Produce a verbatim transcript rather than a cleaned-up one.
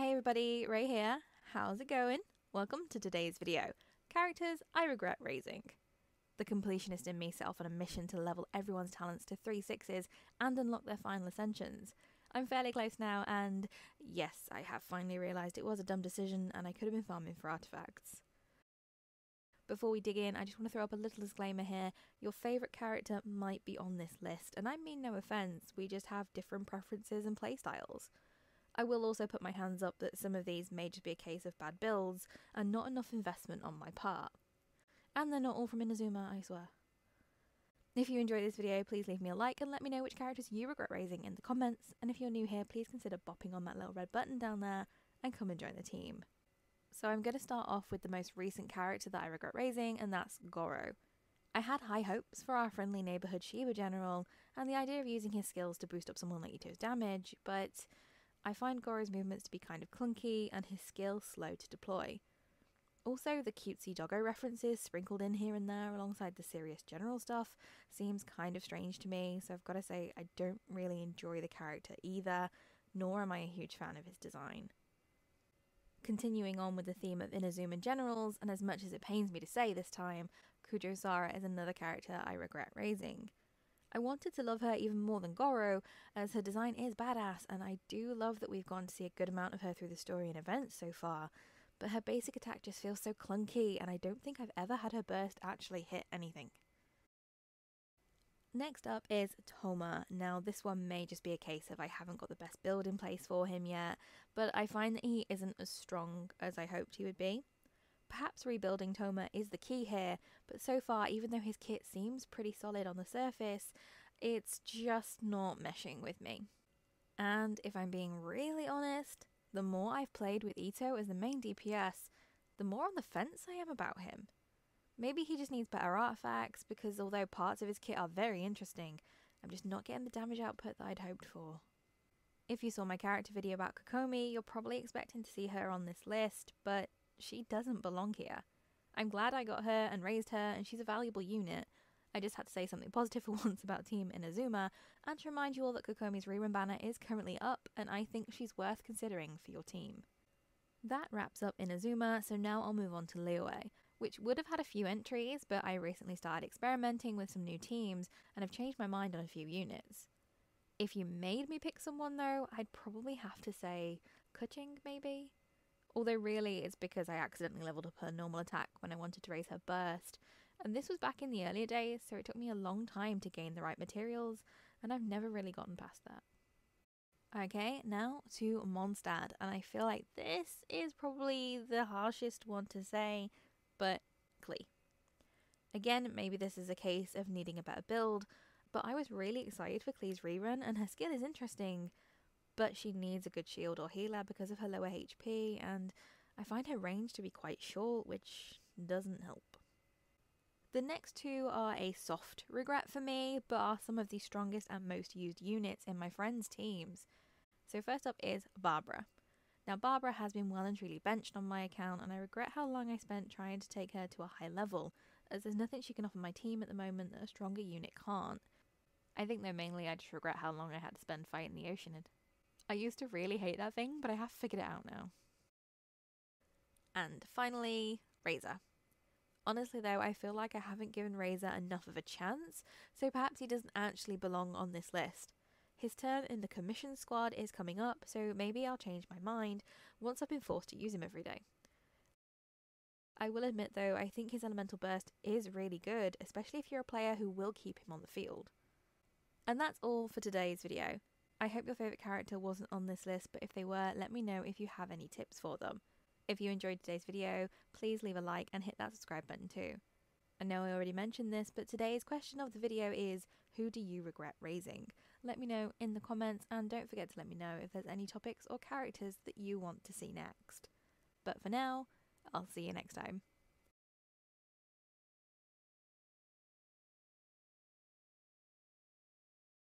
Hey everybody, Ray here. How's it going? Welcome to today's video. Characters I regret raising. The completionist in me set off on a mission to level everyone's talents to three sixes and unlock their final ascensions. I'm fairly close now and yes, I have finally realised it was a dumb decision and I could have been farming for artefacts. Before we dig in, I just want to throw up a little disclaimer here. Your favourite character might be on this list and I mean no offence, we just have different preferences and playstyles. I will also put my hands up that some of these may just be a case of bad builds and not enough investment on my part. And they're not all from Inazuma, I swear. If you enjoyed this video, please leave me a like and let me know which characters you regret raising in the comments, and if you're new here, please consider bopping on that little red button down there and come and join the team. So I'm going to start off with the most recent character that I regret raising, and that's Gorou. I had high hopes for our friendly neighbourhood Shiba General and the idea of using his skills to boost up someone like Itto's damage, but I find Gorou's movements to be kind of clunky and his skill slow to deploy. Also, the cutesy doggo references sprinkled in here and there alongside the serious general stuff seems kind of strange to me, so I've got to say I don't really enjoy the character either, nor am I a huge fan of his design. Continuing on with the theme of Inazuma generals, and as much as it pains me to say this time, Kujou Sara is another character I regret raising. I wanted to love her even more than Gorou, as her design is badass and I do love that we've gone to see a good amount of her through the story and events so far, but her basic attack just feels so clunky and I don't think I've ever had her burst actually hit anything. Next up is Thoma. Now this one may just be a case of I haven't got the best build in place for him yet, but I find that he isn't as strong as I hoped he would be. Perhaps rebuilding Thoma is the key here, but so far, even though his kit seems pretty solid on the surface, it's just not meshing with me. And if I'm being really honest, the more I've played with Itto as the main D P S, the more on the fence I am about him. Maybe he just needs better artifacts, because although parts of his kit are very interesting, I'm just not getting the damage output that I'd hoped for. If you saw my character video about Kokomi, you're probably expecting to see her on this list, but she doesn't belong here. I'm glad I got her and raised her and she's a valuable unit. I just had to say something positive for once about Team Inazuma and to remind you all that Kokomi's rerun banner is currently up and I think she's worth considering for your team. That wraps up Inazuma, so now I'll move on to Liyue, which would have had a few entries but I recently started experimenting with some new teams and have changed my mind on a few units. If you made me pick someone though, I'd probably have to say Kuching maybe? Although really it's because I accidentally leveled up her normal attack when I wanted to raise her burst, and this was back in the earlier days, so it took me a long time to gain the right materials and I've never really gotten past that. Okay, now to Mondstadt, and I feel like this is probably the harshest one to say, but Klee. Again, maybe this is a case of needing a better build, but I was really excited for Klee's rerun and her skill is interesting, but she needs a good shield or healer because of her lower H P, and I find her range to be quite short, which doesn't help. The next two are a soft regret for me, but are some of the strongest and most used units in my friends' teams. So first up is Barbara. Now Barbara has been well and truly benched on my account, and I regret how long I spent trying to take her to a high level, as there's nothing she can offer my team at the moment that a stronger unit can't. I think though mainly I just regret how long I had to spend fighting the Oceanid. I used to really hate that thing, but I have figured it out now. And finally, Razor. Honestly though, I feel like I haven't given Razor enough of a chance, so perhaps he doesn't actually belong on this list. His turn in the commission squad is coming up, so maybe I'll change my mind once I've been forced to use him every day. I will admit though, I think his elemental burst is really good, especially if you're a player who will keep him on the field. And that's all for today's video. I hope your favourite character wasn't on this list, but if they were, let me know if you have any tips for them. If you enjoyed today's video, please leave a like and hit that subscribe button too. I know I already mentioned this, but today's question of the video is, who do you regret raising? Let me know in the comments, and don't forget to let me know if there's any topics or characters that you want to see next. But for now, I'll see you next time.